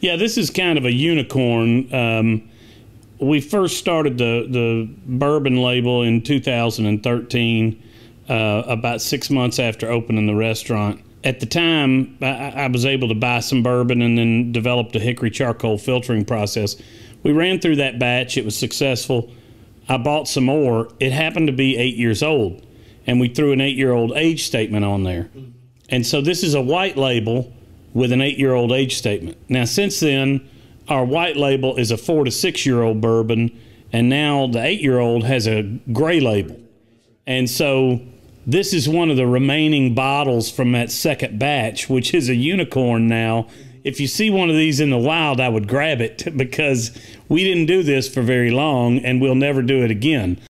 Yeah, this is kind of a unicorn. We first started the bourbon label in 2013, about 6 months after opening the restaurant. At the time, I was able to buy some bourbon and then developed a hickory charcoal filtering process. We ran through that batch. It was successful. I bought some more. It happened to be 8 years old, and we threw an 8-year-old age statement on there. And so this is a white label with an 8-year-old age statement. Now, since then, our white label is a 4- to 6-year-old bourbon, and now the 8-year-old has a gray label. And so this is one of the remaining bottles from that second batch, which is a unicorn now. If you see one of these in the wild, I would grab it, because we didn't do this for very long, and we'll never do it again.